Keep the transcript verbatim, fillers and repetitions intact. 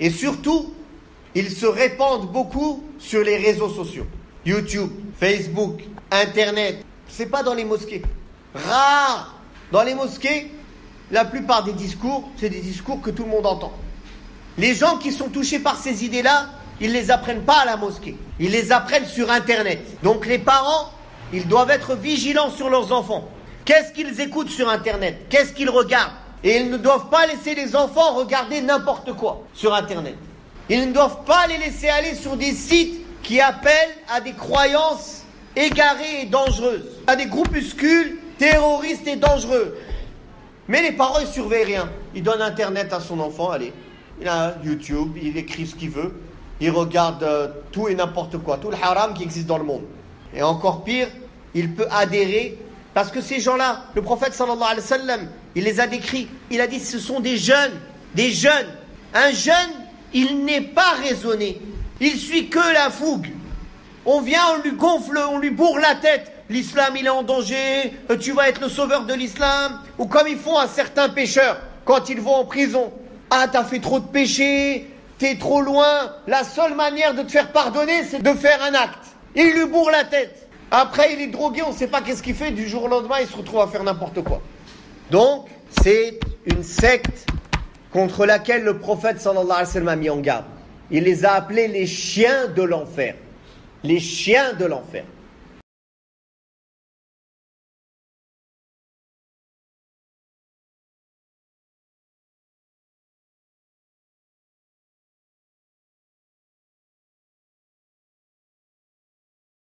Et surtout, ils se répandent beaucoup sur les réseaux sociaux. YouTube, Facebook, Internet. C'est pas dans les mosquées. Rare. Dans les mosquées, la plupart des discours, c'est des discours que tout le monde entend. Les gens qui sont touchés par ces idées-là, ils ne les apprennent pas à la mosquée. Ils les apprennent sur Internet. Donc les parents, ils doivent être vigilants sur leurs enfants. Qu'est-ce qu'ils écoutent sur Internet? Qu'est-ce qu'ils regardent? Et ils ne doivent pas laisser les enfants regarder n'importe quoi sur Internet. Ils ne doivent pas les laisser aller sur des sites qui appellent à des croyances égarées et dangereuses, à des groupuscules terroristes et dangereux. Mais les parents, ils ne surveillent rien. Ils donnent Internet à son enfant, allez. Il a YouTube, il écrit ce qu'il veut, il regarde euh, tout et n'importe quoi, tout le haram qui existe dans le monde. Et encore pire, il peut adhérer, parce que ces gens-là, le prophète sallallahu alayhi wa sallam, il les a décrits, il a dit ce sont des jeunes, des jeunes. Un jeune, il n'est pas raisonné, il suit que la fougue. On vient, on lui gonfle, on lui bourre la tête. L'islam, il est en danger, tu vas être le sauveur de l'islam. Ou comme ils font à certains pécheurs, quand ils vont en prison. Ah, t'as fait trop de péchés, t'es trop loin. La seule manière de te faire pardonner, c'est de faire un acte. Il lui bourre la tête. Après, il est drogué, on ne sait pas qu'est-ce qu'il fait. Du jour au lendemain, il se retrouve à faire n'importe quoi. Donc, c'est une secte contre laquelle le prophète sallallahu alayhi wa sallam a mis en garde. Il les a appelés les chiens de l'enfer. Les chiens de l'enfer.